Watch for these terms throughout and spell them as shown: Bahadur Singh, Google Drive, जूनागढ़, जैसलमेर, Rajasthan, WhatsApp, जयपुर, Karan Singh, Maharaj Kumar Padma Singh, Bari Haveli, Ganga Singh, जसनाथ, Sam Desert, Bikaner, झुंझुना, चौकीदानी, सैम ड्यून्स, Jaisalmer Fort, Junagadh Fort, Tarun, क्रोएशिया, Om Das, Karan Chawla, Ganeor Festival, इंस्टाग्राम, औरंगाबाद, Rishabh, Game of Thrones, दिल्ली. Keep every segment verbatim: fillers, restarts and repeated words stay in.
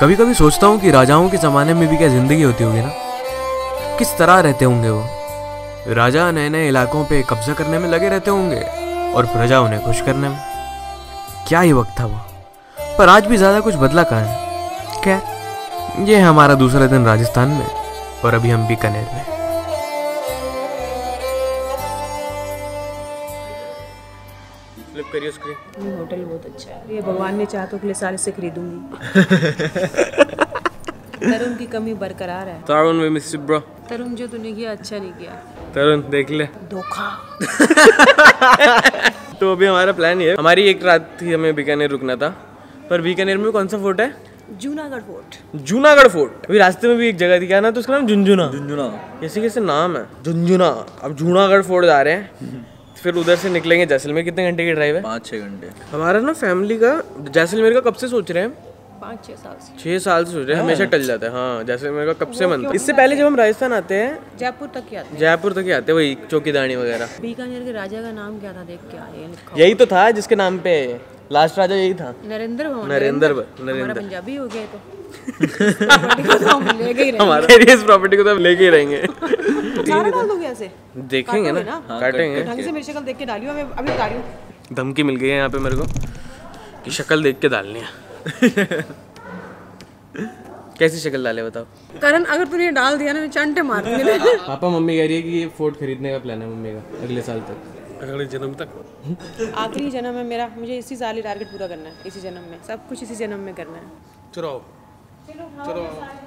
कभी कभी सोचता हूँ कि राजाओं के ज़माने में भी क्या ज़िंदगी होती होगी ना, किस तरह रहते होंगे वो। राजा नए नए इलाकों पे कब्जा करने में लगे रहते होंगे और प्रजा उन्हें खुश करने में। क्या ही वक्त था वो। पर आज भी ज़्यादा कुछ बदला कहाँ है। खैर, ये हमारा दूसरा दिन राजस्थान में और अभी हम बीकानेर में। करिए स्क्रीन। होटल बहुत अच्छा है। ये भगवान ने चाहा तो अगले साल से खरीदूंगी। तरुण की कमी बरकरार है। तरुण वे मिस ब्रो। तरुण जो तूने किया अच्छा नहीं किया। तरुण देख ले। धोखा। तो अभी हमारा प्लान ये है। हमारी एक रात थी, हमें बीकानेर रुकना था। पर बीकानेर में कौन सा फोर्ट है? जूनागढ़ फोर्ट। जूनागढ़ फोर्ट। अभी रास्ते में भी एक जगह थी, क्या ना, तो उसका नाम झुंझुना। झुंझुना कैसे कैसे नाम है, झुंझुना। अब जूनागढ़ फोर्ट जा रहे हैं, फिर उधर से निकलेंगे जैसलमेर। कितने घंटे की ड्राइव है? पाँच छः घंटे। हमारा ना फैमिली का जैसलमेर का कब से सोच रहे हैं, पाँच छः साल से। छः साल से सोच रहे हैं, हमेशा टल जाता है। हाँ, जैसलमेर का कब से मन था। इससे पहले जब हम राजस्थान आते हैं, जयपुर तक ही आते हैं। जयपुर तक ही आते हैं, वही चौकीदानी वगैरह। बीकानेर के राजा का नाम क्या था, देख के आए। यही तो था जिसके नाम पे लास्ट राजा यही था, नरेंद्र। नरेंद्र नरेंद्र पंजाबी हो गया तो प्रॉपर्टी को तो हम लेके ही रहेंगे। देखेंगे ना, काटेंगे। ढंग से मेरी शक्ल देख के डालियो, मैं अभी डालियो। धमकी मिल गई है यहाँ पे मेरे को कि शक्ल देख के डालनी है। कैसी शक्ल डाले बताओ करण, अगर तूने डाल दिया ना चांटे मार दूंगी। पापा मम्मी कह रही है कि ये फोर्ट खरीदने का प्लान है मम्मी का, अगले साल तक, अगले जन्म तक। आखिरी जन्म है मेरा, मुझे इसी साल ही टारगेट पूरा करना है, इसी जन्म में। सब कुछ इसी जन्म में करना है। चलो चलो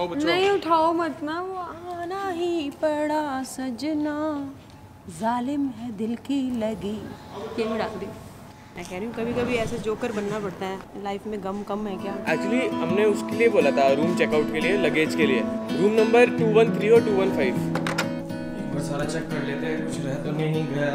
आओ बच्चों। नहीं उठाओ मत ना, वो आना ही पड़ा सजना, जालिम है दिल की लगी। ये मैं डाल दी। मैं कह रही हूँ कभी कभी ऐसे जोकर बनना पड़ता है लाइफ में। गम कम है क्या? एक्चुअली हमने उसके लिए बोला था, रूम चेकआउट के लिए, लगेज के लिए। Room number two one three और टू वन फाइव। एक बार सारा चेक कर लेते हैं, कुछ रह तो नहीं गया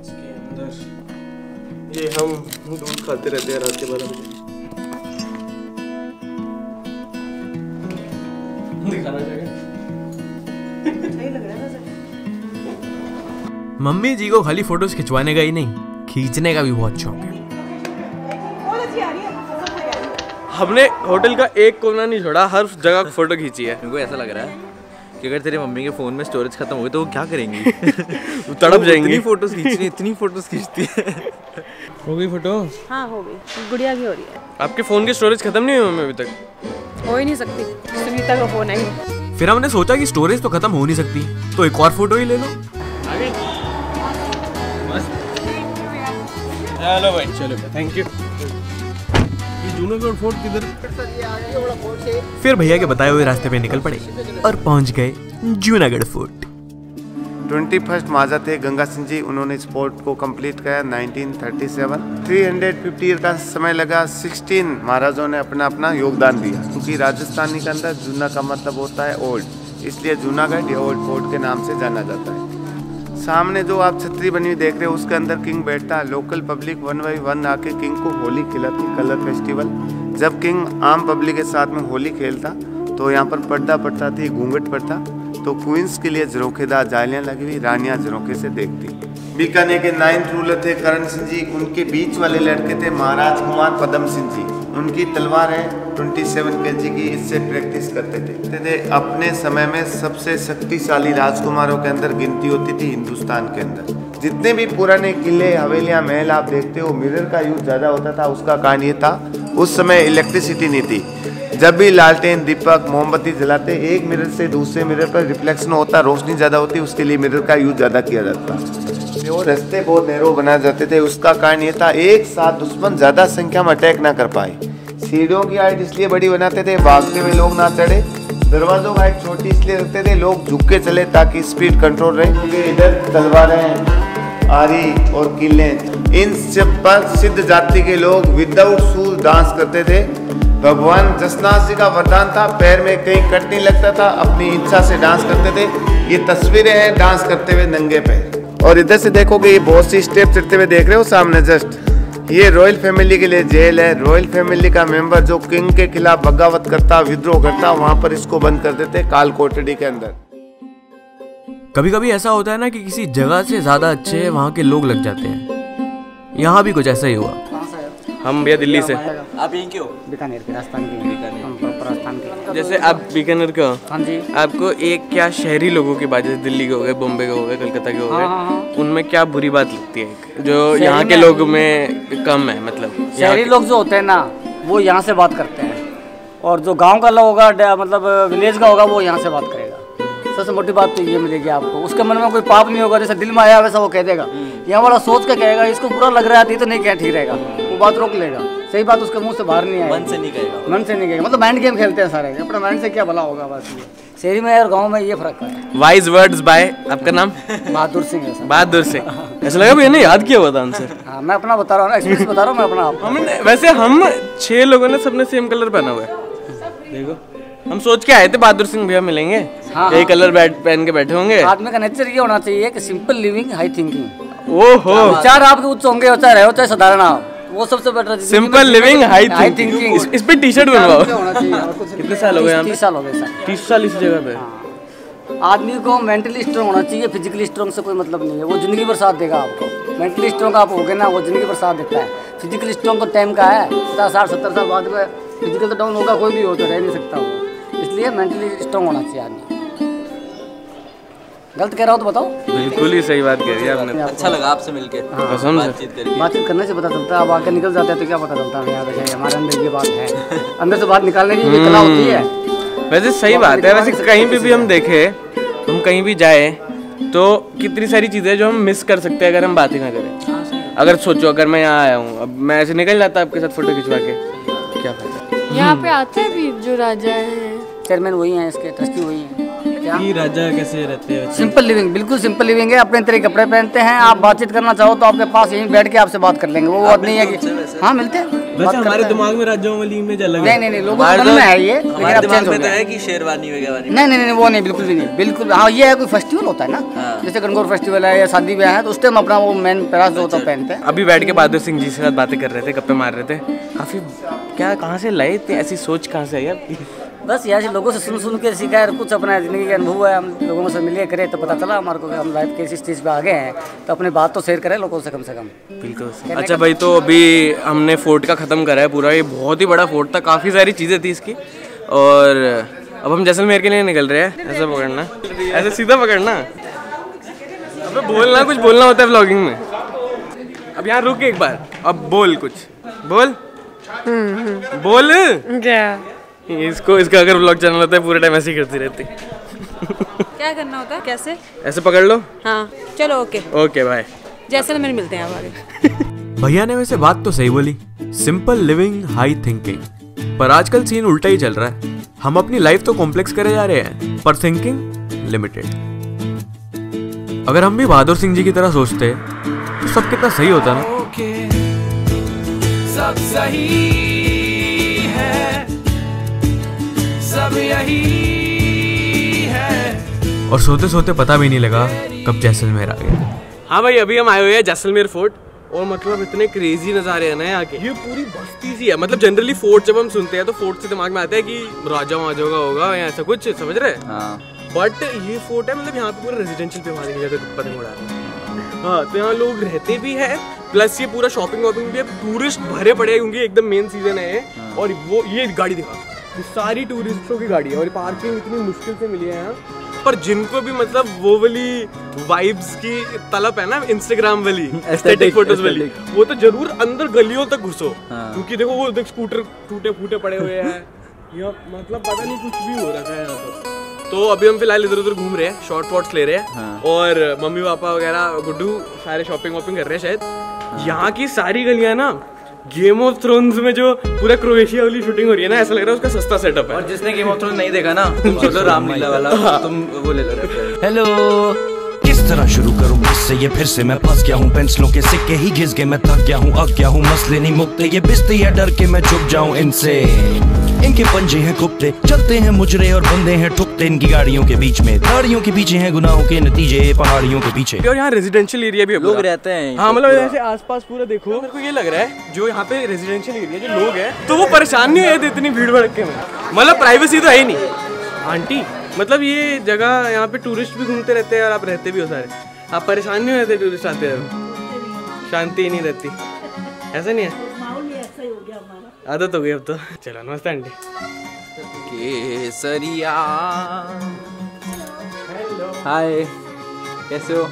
इसके अंदर। ये हम दूध खाते रहते हैं रात के बारह बजे। दिखाना चाहिए। सही लग रहा है सर। मम्मी जी को खाली फोटोज खिंचवाने का ही नहीं, खींचने का भी बहुत शौक है। हमने होटल का एक कोना नहीं छोड़ा, हर जगह फोटो खींची है। मेरे को ऐसा लग रहा है कि अगर तेरी मम्मी के फोन में स्टोरेज खत्म हो गई तो वो क्या करेंगी। वो तड़प जाएंगी। इतनी फोटोज खींचनी, इतनी फोटोज खींचती है। हो गई फोटो? हाँ हो गई। गुड़िया की हो रही है। आपके फोन की स्टोरेज खत्म नहीं हुई मम्मी अभी तक? हो ही नहीं सकती, सुनीता का फोन है। फिर हमने सोचा कि स्टोरेज तो खत्म हो नहीं सकती, तो एक और फोटो ही ले लो। हेलो भाई, चलो थैंक यू। ये जूनागढ़ फोर्ट किधर? फिर भैया के बताए हुए रास्ते पे निकल पड़े और पहुंच गए जूनागढ़ फोर्ट। ट्वेंटी फर्स्ट माजा थे गंगा सिंह जी, उन्होंने इस फोर्ट को कंप्लीट कराया नाइनटीन थर्टी सेवन। तीन सौ पचास ईयर का समय लगा। सोलह महाराजों ने अपना अपना योगदान दिया, क्योंकि राजस्थानी के अंदर जूना का मतलब होता है ओल्ड, इसलिए जूनागढ़ ओल्ड फोर्ट के नाम से जाना जाता है। सामने जो आप छतरी बनी हुई देख रहे हो, उसके अंदर किंग बैठता है। Local public one by one आके किंग को होली खिलाती, कलर फेस्टिवल। जब किंग आम पब्लिक के साथ में होली खेलता तो यहाँ पर पर्दा पड़ता थी, घूंघट पड़ता। तो क्वींस के लिए झरोखेदार जालियाँ लगी हुई, रानियाँ झरोखे से देखती। बीकानेर के नाइन्थ रूलर थे करण सिंह जी, उनके बीच वाले लड़के थे महाराज कुमार पद्म सिंह जी। उनकी तलवार है सत्ताईस केजी की, इससे प्रैक्टिस करते थे, थे अपने समय में सबसे शक्तिशाली राजकुमारों के अंदर गिनती होती थी हिंदुस्तान के अंदर। जितने भी पुराने किले, हवेलियां, महल आप देखते हो, मिरर का यूज ज़्यादा होता था। उसका कारण ये था, उस समय इलेक्ट्रिसिटी नहीं थी। जब भी लालटेन, दीपक, मोमबत्ती जलाते, एक मिरर से दूसरे मिरर पर रिफ्लेक्शन होता, रोशनी ज़्यादा होती, उसके लिए मिरर का यूज ज़्यादा किया जाता था। वो रास्ते बहुत नैरो बनाए जाते थे, उसका कारण ये था एक साथ दुश्मन ज़्यादा संख्या में अटैक ना कर पाए। सीढ़ियों की हाइट इसलिए बड़ी बनाते थे भागते हुए लोग ना चढ़े। दरवाजों की हाइट छोटी इसलिए रखते थे लोग झुक के चले, ताकि स्पीड कंट्रोल रहे, क्योंकि इधर तलवारें, आरी और किले, इन सब पर सिद्ध जाति के लोग विदाउट शूज डांस करते थे। भगवान जसनाथ जी का वरदान था, पैर में कहीं कट नहीं लगता था, अपनी इच्छा से डांस करते थे। ये तस्वीरें हैं डांस करते हुए नंगे पैर। और इधर से देखोगे ये बहुत सी स्टेप चढ़ते हुए देख रहे हो सामने जस्ट, ये रॉयल फैमिली के लिए जेल है। रॉयल फैमिली का मेंबर जो किंग के खिलाफ बगावत करता, विद्रोह करता, वहां पर इसको बंद कर देते काल कोठरी के अंदर। कभी कभी ऐसा होता है ना कि किसी जगह से ज्यादा अच्छे वहां के लोग लग जाते हैं, यहाँ भी कुछ ऐसा ही हुआ। हम भैया दिल्ली से। आप यहीं के हो? बीकानेर के, राजस्थान के। बीकानेर, हम राजस्थान के। जैसे आप बीकानेर के हो? हाँ जी। आपको एक क्या शहरी लोगों की बात, जैसे दिल्ली के हो गए, बॉम्बे के हो गए, कलकत्ता के हो गए, हाँ, हाँ, उनमें क्या बुरी बात लगती है जो यहाँ के लोग में कम है? मतलब शहरी लोग जो होते हैं ना वो यहाँ से बात करते हैं, और जो गाँव का लोग होगा, मतलब विलेज का होगा, वो यहाँ से बात करेगा। सबसे मोटी बात तो ये मिलेगी आपको, उसके मन में कोई पाप नहीं होगा, जैसे दिल में आया वैसा वो कह देगा। यहाँ वाला सोच के कहेगा, इसको बुरा लग रहा है तो नहीं, क्या ठीक रहेगा, वो बात रोक लेगा। सही बात उसके मुंह से बाहर नहीं आएगी, मन से नहीं कहेगा, मन से नहीं कहेगा। मतलब माइंड गेम खेलते हैं सारे, अपना माइंड से क्या भला होगा। बस शहरी में और गाँव में ये फर्क है। वाइज वर्ड्स बाय, आपका नाम? बहादुर सिंह। बहादुर सिंह, ऐसा लगा मैंने याद किया हुआ था आंसर। हाँ, मैं अपना बता रहा हूँ, एक्सपीरियंस बता रहा हूँ मैं अपना। हमने वैसे हम छह लोगों ने सबने सेम कलर पहना हुआ है। देखो, हम सोच के आए थे बहादुर सिंह भैया मिलेंगे, हाँ, यही कलर बैठ पहन के बैठे होंगे। आदमी का नेचर ये होना चाहिए कि सिंपल लिविंग, हाई थिंकिंग। ओहो, विचार आपके उच्च होंगे, चाहे रहे हो चाहे साधारण आप, वो सबसे better. Simple living, high thinking. इस पे टी शर्ट बनवाओ। कितने साल हो गए? तीस साल हो गए। तीस साल इस जगह पे। आदमी को मेंटली स्ट्रॉन्ग होना चाहिए, फिजिकली स्ट्रॉन्ग से कोई मतलब नहीं है। वो जिंदगी भर साथ देगा आपको। मेंटली स्ट्रॉन्ग आप हो गए ना, वो जिंदगी भर साथ देता है। फिजिकली स्ट्रॉन्ग को टाइम का है, पचास साठ सत्तर साल बाद में फिजिकल तो डाउन होगा, कोई भी हो तो रह नहीं सकता वो। इसलिए मेंटली स्ट्रांग होना चाहिए आदमी। गलत कह रहा हो तो बताओ। बिल्कुल ही सही बात कह रही है आपने। अच्छा लगा आपसे मिलके, कसम से। बातचीत करने से पता चलता है, अब आके निकल जाते हैं तो क्या पता चलता है। यहाँ पे हमारे अंदर ये बात है, अंदर से बात निकालने की कला होती है। वैसे सही बात है। वैसे कहीं भी हम देखे, हम कहीं भी जाए तो कितनी सारी चीज़ें जो हम मिस कर सकते हैं अगर हम बात ही ना करें। अगर सोचो, अगर मैं यहाँ आया हूँ, अब मैं ऐसे निकल जाता आपके साथ फोटो खिंचवा के, क्या फायदा। यहाँ पे आते हैं भी जो राजा है, चेयरमैन वही हैं इसके, ट्रस्टी वही हैं। क्या ये राजा कैसे रहते हैं? सिंपल लिविंग, बिल्कुल सिंपल लिविंग है। अपने तरह कपड़े पहनते हैं। आप बातचीत करना चाहो तो आपके पास यहीं बैठ के आपसे बात कर लेंगे। वो बात नहीं है कि हाँ मिलते हैं। वैसे हमारे दिमाग में राजाओं वाली इमेज अलग है। नहीं नहीं नहीं, लोगों के मन में है ये, लेकिन अब चेंज हो गया है कि शेरवानी वगैरह। नहीं नहीं नहीं, वो नहीं, बिल्कुल भी नहीं, बिल्कुल। हाँ, ये है कोई फेस्टिवल होता है ना, जैसे गणगौर फेस्टिवल है या शादी ब्याह है, तो उस टाइम अपना वो मेन पहरावा जो होता है पहनते हैं। अभी बैठ के बहादुर सिंह जी के साथ बातें कर रहे थे, गप्पे मार रहे थे। काफी क्या, कहाँ से लाए ऐसी सोच, कहाँ से आई आपकी? बस यहाँ से लोगों से सुन सुन के सीखा है, कुछ अपना जिंदगी का अनुभव है। हम लोगों से मिले करे तो पता चला हमारे को, हम लाइफ के इस चीज़ पे आगे हैं, तो अपनी बात तो शेयर करें लोगों से कम से कम। बिल्कुल। अच्छा भाई, तो अभी हमने फोर्ट का ख़त्म करा है पूरा। ये बहुत ही बड़ा फोर्ट था, काफ़ी सारी चीज़ें थी इसकी, और अब हम जैसलमेर के लिए निकल रहे हैं। ऐसा पकड़ना, ऐसे सीधा पकड़ना, अब बोलना, कुछ बोलना होता है व्लॉगिंग में। अब यहाँ रुक एक बार, अब बोल कुछ, बोल बोल क्या। इसको इसका अगर ब्लॉग चैनल होता है पूरे टाइम ऐसे ही करती रहती। क्या करना होता है, कैसे? ऐसे पकड़ लो। हाँ चलो, ओके ओके भाई, जैसलमेर मिलते हैं आप आगे। भैया ने वैसे बात तो सही बोली, सिंपल लिविंग हाई थिंकिंग, पर आजकल सीन उल्टा ही चल रहा है। हम अपनी लाइफ तो कॉम्प्लेक्स करे जा रहे हैं, पर थिंकिंग लिमिटेड। अगर हम भी बहादुर सिंह जी की तरह सोचते तो सब कितना सही होता ना। सब सही यही है। और सोते सोते पता भी नहीं लगा कब जैसलमेर आ गया। हाँ भाई, अभी हम आए हुए हैं जैसलमेर फोर्ट, और मतलब इतने क्रेजी नज़ारे हैं ना यहाँ के। ये पूरी बस्ती सी है। मतलब जनरली फोर्ट जब हम सुनते हैं तो फोर्ट से दिमाग में आता है कि राजा वहाँ होगा होगा या ऐसा कुछ, समझ रहे हैं। हाँ। बट ये फोर्ट है, मतलब यहाँ पे पूरा रेजिडेंशियल पे हमारी जगह पतंग उड़ा रहा है। हाँ, तो यहाँ लोग रहते भी है, प्लस ये पूरा शॉपिंग वॉपिंग भी है। टूरिस्ट भरे पड़े होंगे, एकदम मेन सीजन है। और वो ये गाड़ी दिखा, सारी टूरिस्टों की गाड़ी है, और पार्किंग इतनी मुश्किल से मिली है यहाँ पर। जिनको भी मतलब वो वाली वाइब्स की तलब है ना, इंस्टाग्राम वाली, एस्थेटिक फोटोज वाली, वो तो जरूर अंदर गलियों तक घुसो। हाँ। क्योंकि देखो वो देख स्कूटर टूटे फूटे पड़े हुए हैं। यहाँ मतलब पता नहीं कुछ भी हो रखा है यहाँ पर। तो अभी हम फिलहाल इधर उधर घूम रहे हैं, शॉर्ट शॉर्ट्स ले रहे हैं। हाँ। और मम्मी पापा वगैरह गुड्डू सारे शॉपिंग वॉपिंग कर रहे हैं शायद। यहाँ की सारी गलियाँ ना गेम ऑफ थ्रोन्स में जो पूरा क्रोएशिया वाली शूटिंग हो रही है ना, ऐसा लग रहा है उसका सस्ता सेटअप है। और जिसने गेम ऑफ थ्रोन्स नहीं देखा ना, तुम चलो रामलीला वाला, तुम वो ले लो। हेलो, किस तरह शुरू करूं इससे, ये फिर से मैं फंस गया हूं, पेंसिलों के सिक्के ही घिस गए, मैं थक गया हूं, अक गया हूं, मसले नहीं मुकते, ये बिस्ती है डर के मैं छुप जाऊं इनसे। इनके पंजे हैं गुप्ते, चलते हैं मुजरे और बंदे हैं ठुकते, इनकी गाड़ियों के बीच में, गाड़ियों के पीछे हैं गुनाहों के नतीजे, पहाड़ियों के पीछे। और यहाँ रेजिडेंशियल एरिया भी लोग रहते हैं। हाँ, मतलब ऐसे आसपास पूरा देखो, मेरे को ये लग रहा है जो यहाँ पे रेजिडेंशियल एरिया जो लोग हैं तो वो परेशान नहीं है इतनी भीड़ भड़के में। मतलब प्राइवेसी तो है ही नहीं। आंटी, मतलब ये जगह यहाँ पे टूरिस्ट भी घूमते रहते हैं और आप रहते भी हो सारे, आप परेशान नहीं होते? टूरिस्ट आते हैं, शांति नहीं रहती, ऐसा नहीं है? आदत हो गई अब तो। चलो नमस्ते आंटी। केसरिया हाय, कैसे हो?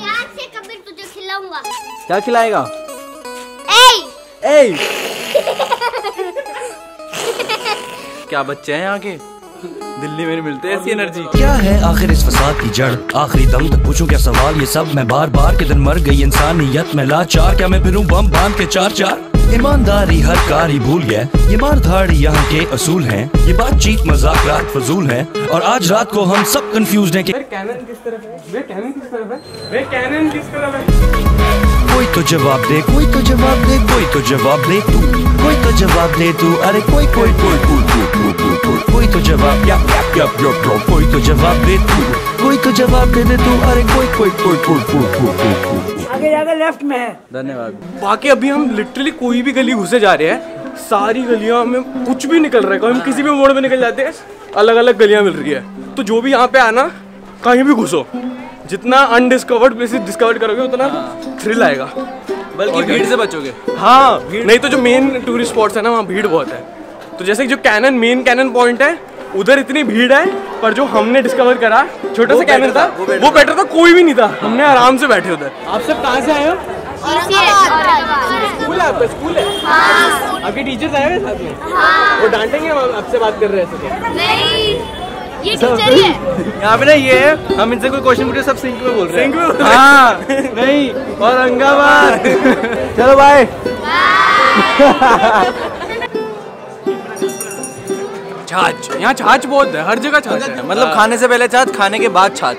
यार से कभी तुझे खिलाऊंगा। क्या खिलाएगा? ए ए क्या बच्चे हैं यहाँ के, दिल्ली में मिलते हैं ऐसी एनर्जी। क्या है आखिर इस फसाद की जड़, आखिरी दम तक पूछूं क्या सवाल ये सब मैं बार बार। किधर मर गई इंसानियत में लाचार, क्या मैं फिरूं बम बांध के चार चार। ईमानदारी हर कारी भूल गया, ये मार धाड़ी यहाँ के असूल हैं, ये बातचीत मजाक रात फजूल है और आज रात को हम सब कंफ्यूज हैं कि कैनन किस तरफ है, वे कैनन किस तरफ है, वे कैनन किस तरफ है। कोई तो जवाब दे, कोई तो जवाब दे, कोई तो जवाब दे तू, कोई तो जवाब दे तू, अरे कोई कोई कोई कोई तो जवाब, या या कोई तो जवाब दे तू, कोई तो जवाब दे दे तू, अरे कोई कोई कोई कोई। आगे जाकर लेफ्ट में है। धन्यवाद। बाकी अभी हम लिटरली कोई भी गली घुसे जा रहे हैं, सारी गलियां में कुछ भी निकल रहा है, हम किसी भी मोड़ में निकल जाते हैं, अलग अलग गलियां मिल रही है। तो जो भी यहाँ पे आना, कहीं भी घुसो, जितना अनडिस्कवर्ड प्लेसेस डिस्कवर करोगे उतना थ्रिल आएगा, बल्कि भीड़ से बचोगे। हाँ, नहीं तो जो मेन टूरिस्ट स्पॉट्स है ना वहाँ भीड़ बहुत है। तो जैसे जो कैनन मेन कैनन पॉइंट है उधर इतनी भीड़ है, पर जो हमने डिस्कवर करा छोटा सा कैनन था वो बेटर था, कोई भी नहीं था, हमने आराम से बैठे उधर। आप सब कहाँ से आए हो? स्कूल है आपका? स्कूल है। हाँ। आपके टीचर्स आए हुए साथ में? हाँ। वो डांटेंगे हम आपसे बात कर रहे हैं? नहीं, ये टीचर है यहाँ पे ना, ये है, हम इनसे कोई क्वेश्चन पूछे सब सिंक में बोल रहे हैं। सिंक में? हाँ। नहीं, औरंगाबाद। चलो बाय। छाछ, यहाँ छाछ बहुत है, हर जगह छाछ है, मतलब खाने से पहले छाछ, खाने के बाद छाछ।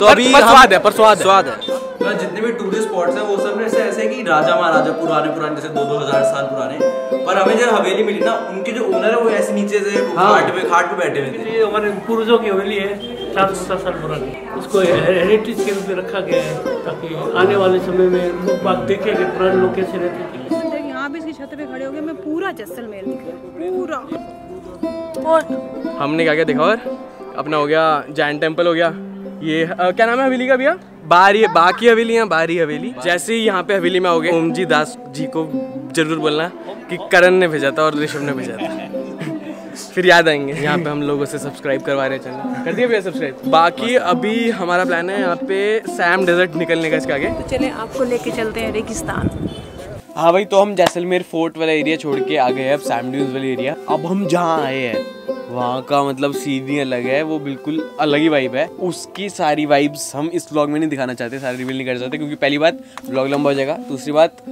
तो अभी स्वाद है, पर स्वाद स्वाद है। जितने भी टूरिस्ट स्पॉट्स हैं वो सब ऐसे ऐसे कि राजा महाराजा पुराने पुराने जैसे दो दो हजार साल पुराने। पर हमें जब हवेली मिली ना, उनके जो ओनर है वो ऐसे नीचे से घाट पे घाट पे बैठे हुए थे। हमारे पूर्वजों की हवेली है सात सौ साल पुरानी, उसको हेरिटेज के रूप में रखा गया है ताकि आने वाले समय में लोग बाग देखे कि पुराने लोग कैसे रहते थे। यहाँ पे इसकी छत पे खड़े हो गए, मैं पूरा जैसलमेर दिख रहा है पूरा। हमने क्या क्या देखा, और अपना हो गया जायंट टेम्पल, हो गया ये क्या नाम है हवेली का भैया, बारी, बाकी हवेलियाँ बारी हवेली। जैसे ही यहाँ पे हवेली में आओगे, ओम जी दास जी को जरूर बोलना कि करण ने भेजा था और ऋषभ ने भेजा था। फिर याद आएंगे। यहाँ पे हम लोगों से सब्सक्राइब करवा रहे हैं चैनल, कर दिया भैया सब्सक्राइब। बाकी अभी हमारा प्लान है यहाँ पे सैम डेजर्ट निकलने का, इसके आगे। तो चले आपको लेके चलते हैं रेगिस्तान। हाँ भाई, तो हम जैसलमेर फोर्ट वाला एरिया छोड़ के आ गए अब सैम ड्यून्स वाला एरिया। अब हम जहाँ आए हैं वहाँ का मतलब सीधी अलग है, वो बिल्कुल अलग ही वाइब है। उसकी सारी वाइब्स हम इस व्लॉग में नहीं दिखाना चाहते, सारी रिवील नहीं करना चाहते, क्योंकि पहली बात व्लॉग लंबा हो जाएगा, दूसरी बात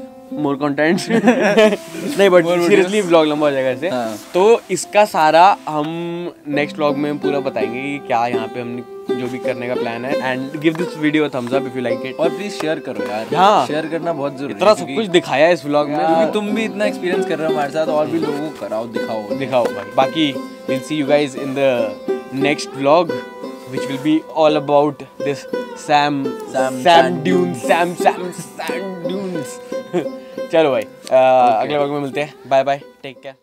मोर कंटेंट नहीं, बट सीरियसली व्लॉग लंबा हो जाएगा ऐसे। हाँ। तो इसका सारा हम नेक्स्ट व्लॉग में पूरा बताएंगे कि क्या यहाँ पे हमने जो भी करने का प्लान है। And give this video thumbs up if you like it, और प्लीज शेयर करो यार। हाँ। शेयर करना बहुत जरूरी है, इतना सब कुछ दिखाया है इस व्लॉग में क्योंकि तुम भी इतना एक्सपीरियंस कर रहे हो हमारे साथ, और भी लोगों को कराओ, दिखाओ दिखाओ भाई। बाकी we'll see you guys in the next vlog, which will be all about this Sam Sam Sam Dunes Sam Sam Sam Dunes. चलो भाई, अगले व्लॉग में मिलते हैं, बाय बाय, टेक केयर।